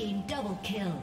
team double kill.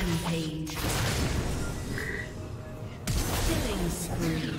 Rampage. Killing spree.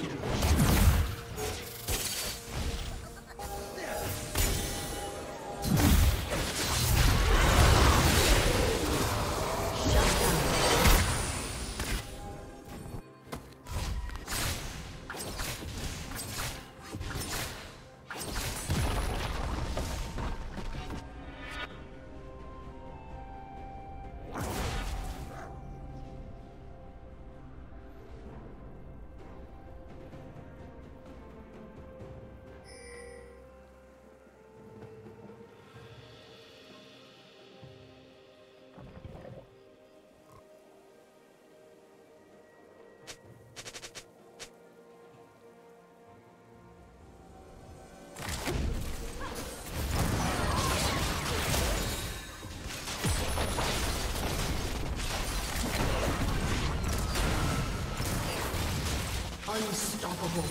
Unstoppable.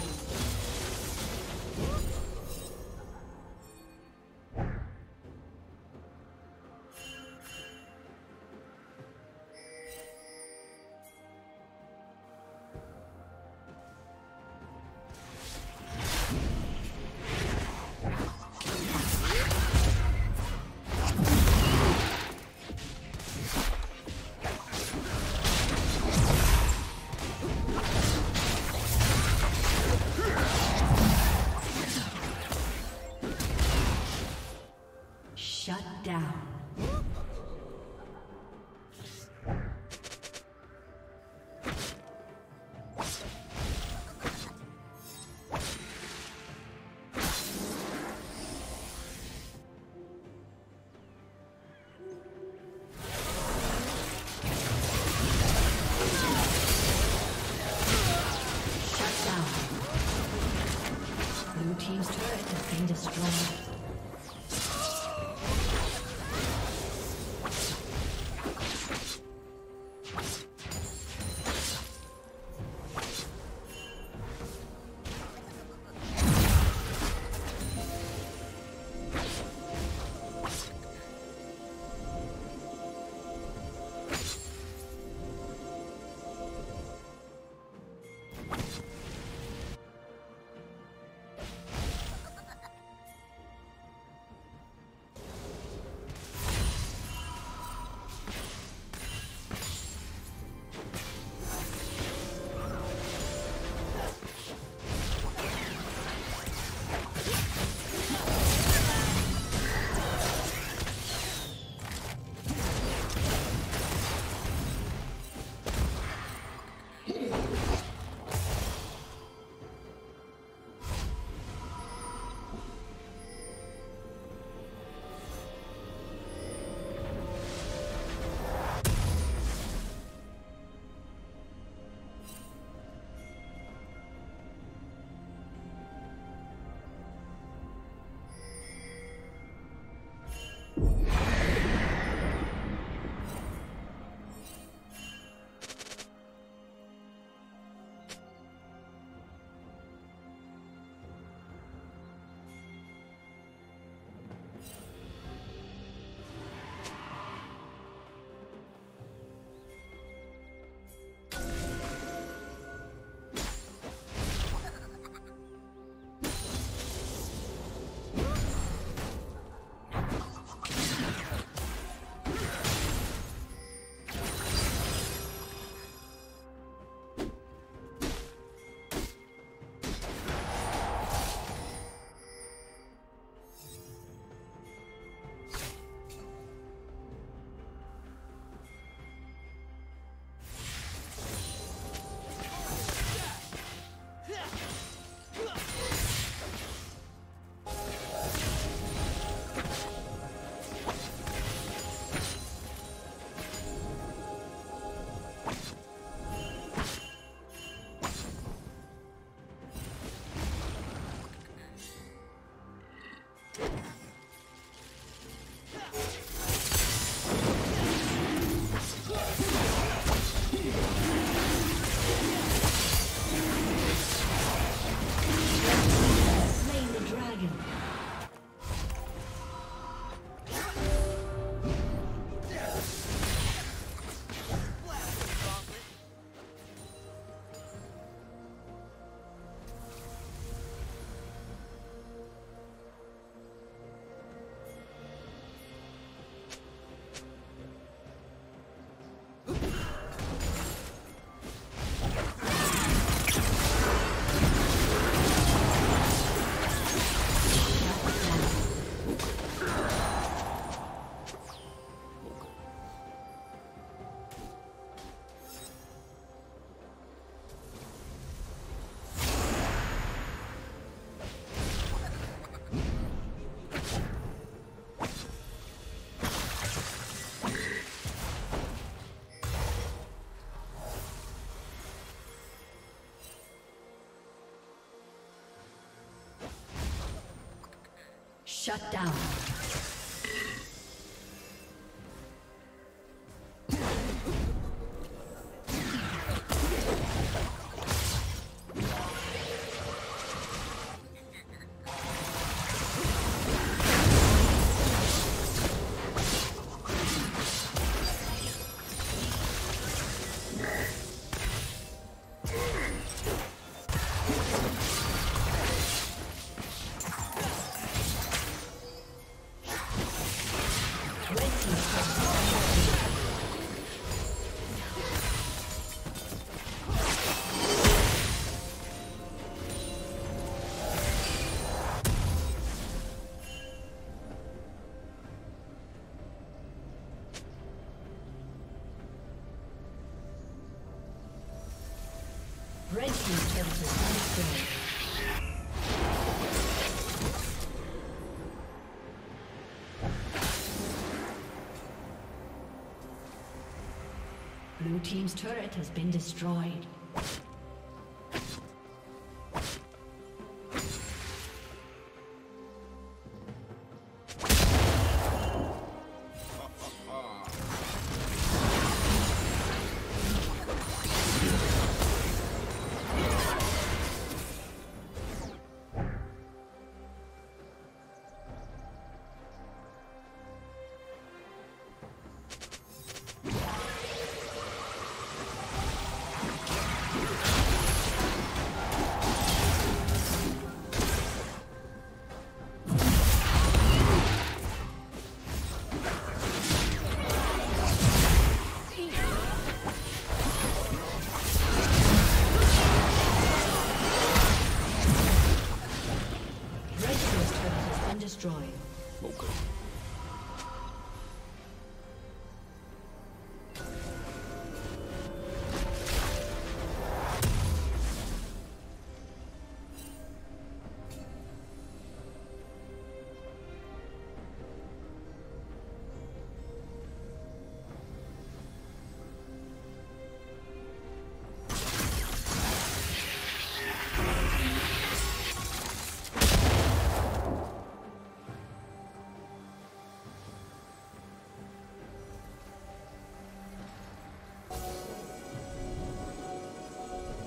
down. Shut down. Blue team's turret has been destroyed.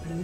Blue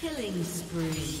Killing spree.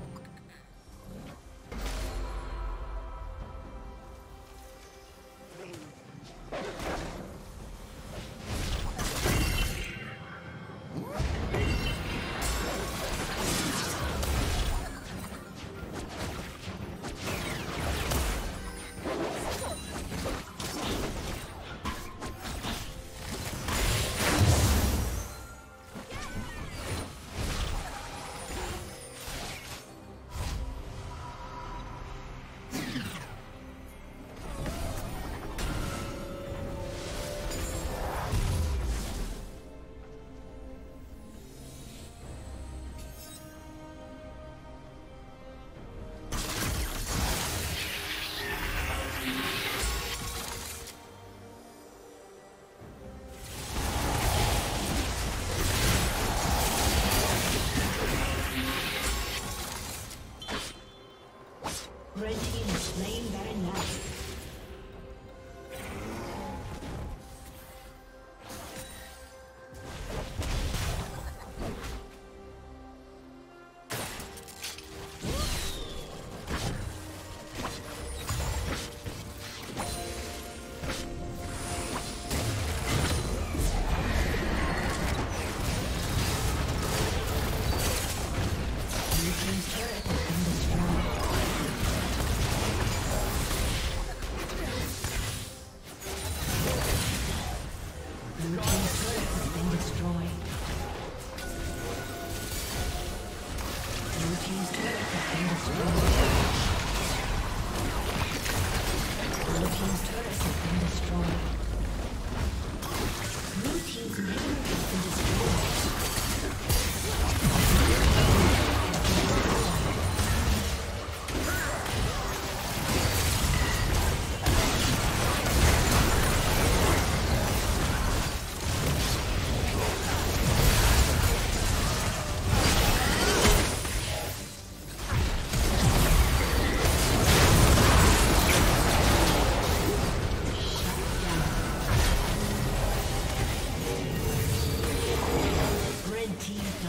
Blue team's